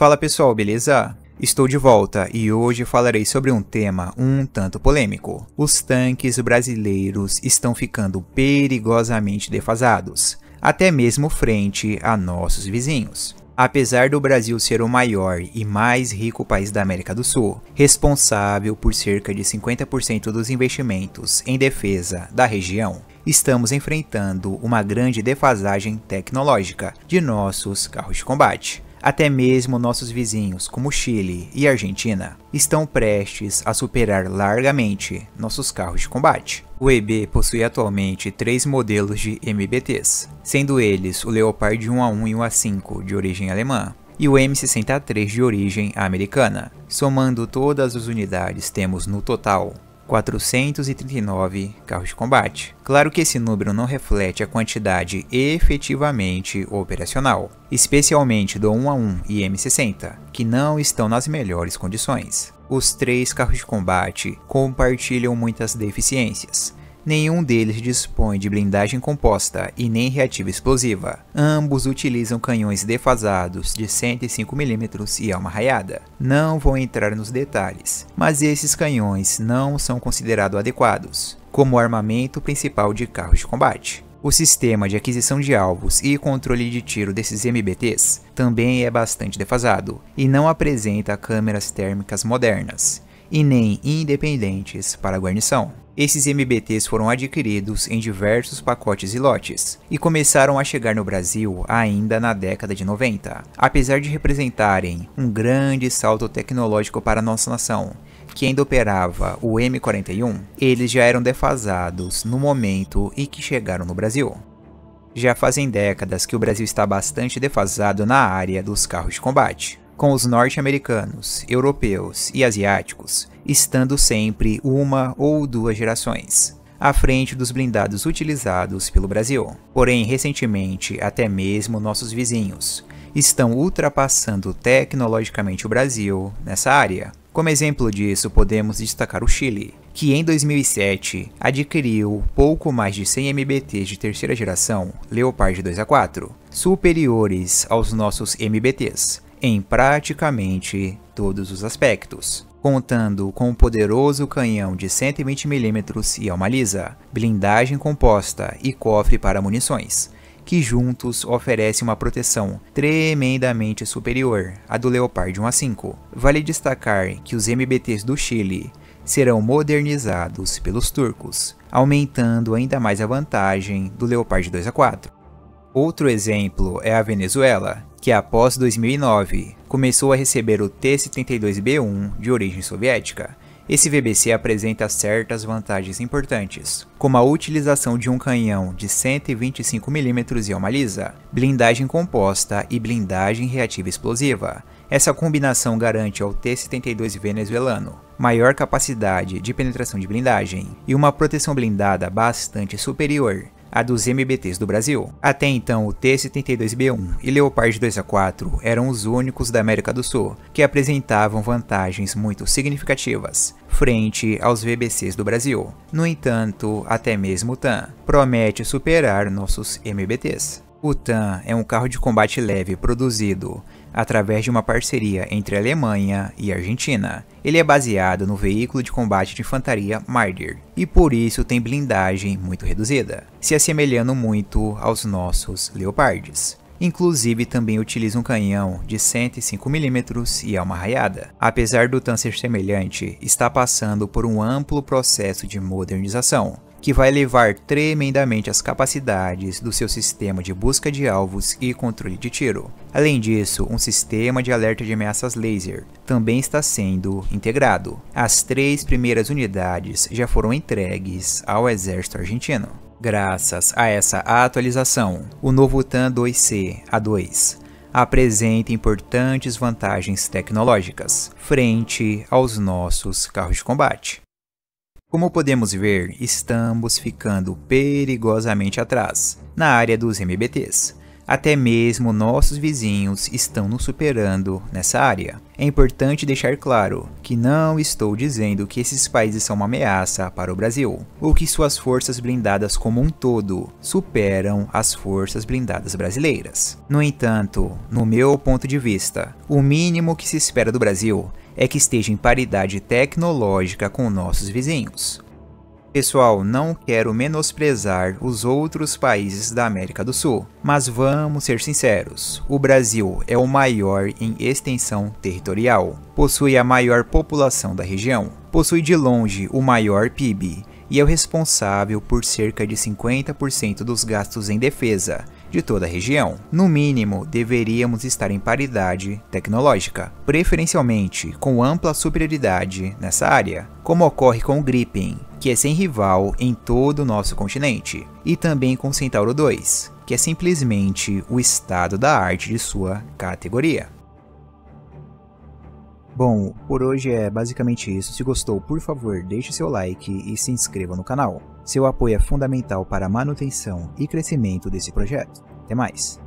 Fala pessoal, beleza? Estou de volta e hoje falarei sobre um tema um tanto polêmico. Os tanques brasileiros estão ficando perigosamente defasados, até mesmo frente a nossos vizinhos. Apesar do Brasil ser o maior e mais rico país da América do Sul, responsável por cerca de 50% dos investimentos em defesa da região, estamos enfrentando uma grande defasagem tecnológica de nossos carros de combate. Até mesmo nossos vizinhos como Chile e Argentina estão prestes a superar largamente nossos carros de combate. O EB possui atualmente 3 modelos de MBTs, sendo eles o Leopard 1A1 e 1A5 de origem alemã e o M60A3 de origem americana. Somando todas as unidades, temos no total 439 carros de combate. Claro que esse número não reflete a quantidade efetivamente operacional, especialmente do 1A1 e M60, que não estão nas melhores condições. Os 3 carros de combate compartilham muitas deficiências. Nenhum deles dispõe de blindagem composta e nem reativa explosiva. Ambos utilizam canhões defasados de 105mm e alma raiada. Não vou entrar nos detalhes, mas esses canhões não são considerados adequados como armamento principal de carros de combate. O sistema de aquisição de alvos e controle de tiro desses MBTs também é bastante defasado e não apresenta câmeras térmicas modernas e nem independentes para a guarnição. Esses MBTs foram adquiridos em diversos pacotes e lotes, e começaram a chegar no Brasil ainda na década de 90. Apesar de representarem um grande salto tecnológico para nossa nação, que ainda operava o M41, eles já eram defasados no momento em que chegaram no Brasil. Já fazem décadas que o Brasil está bastante defasado na área dos carros de combate, com os norte-americanos, europeus e asiáticos estando sempre uma ou 2 gerações à frente dos blindados utilizados pelo Brasil. Porém, recentemente, até mesmo nossos vizinhos estão ultrapassando tecnologicamente o Brasil nessa área. Como exemplo disso, podemos destacar o Chile, que em 2007 adquiriu pouco mais de 100 MBTs de terceira geração Leopard 2A4, superiores aos nossos MBTs em praticamente todos os aspectos, contando com um poderoso canhão de 120mm e alma lisa, blindagem composta e cofre para munições, que juntos oferecem uma proteção tremendamente superior à do Leopard 1A5. Vale destacar que os MBTs do Chile serão modernizados pelos turcos, aumentando ainda mais a vantagem do Leopard 2A4. Outro exemplo é a Venezuela, que após 2009 começou a receber o T-72B1 de origem soviética. Esse VBC apresenta certas vantagens importantes, como a utilização de um canhão de 125mm e alma lisa, blindagem composta e blindagem reativa explosiva. Essa combinação garante ao T-72 venezuelano maior capacidade de penetração de blindagem e uma proteção blindada bastante superior a dos MBTs do Brasil. Até então, o T-72B1 e Leopard 2A4 eram os únicos da América do Sul que apresentavam vantagens muito significativas frente aos VBCs do Brasil. No entanto, até mesmo o TAM promete superar nossos MBTs. O TAN é um carro de combate leve produzido através de uma parceria entre a Alemanha e a Argentina. Ele é baseado no veículo de combate de infantaria Marder e por isso tem blindagem muito reduzida, se assemelhando muito aos nossos Leopards. Inclusive também utiliza um canhão de 105mm e alma raiada. Apesar do TAN ser semelhante, está passando por um amplo processo de modernização, que vai elevar tremendamente as capacidades do seu sistema de busca de alvos e controle de tiro. Além disso, um sistema de alerta de ameaças laser também está sendo integrado. As 3 primeiras unidades já foram entregues ao exército argentino. Graças a essa atualização, o novo TAN 2C A2 apresenta importantes vantagens tecnológicas frente aos nossos carros de combate. Como podemos ver, estamos ficando perigosamente atrás na área dos MBTs. até mesmo nossos vizinhos estão nos superando nessa área. É importante deixar claro que não estou dizendo que esses países são uma ameaça para o Brasil, ou que suas forças blindadas como um todo superam as forças blindadas brasileiras. No entanto, no meu ponto de vista, o mínimo que se espera do Brasil é que esteja em paridade tecnológica com nossos vizinhos. Pessoal, não quero menosprezar os outros países da América do Sul, mas vamos ser sinceros, o Brasil é o maior em extensão territorial, possui a maior população da região, possui de longe o maior PIB e é o responsável por cerca de 50% dos gastos em defesa de toda a região. No mínimo, deveríamos estar em paridade tecnológica, preferencialmente com ampla superioridade nessa área, como ocorre com o Gripen, que é sem rival em todo o nosso continente, e também com o Centauro 2, que é simplesmente o estado da arte de sua categoria. Bom, por hoje é basicamente isso. Se gostou, por favor, deixe seu like e se inscreva no canal. Seu apoio é fundamental para a manutenção e crescimento desse projeto. Até mais!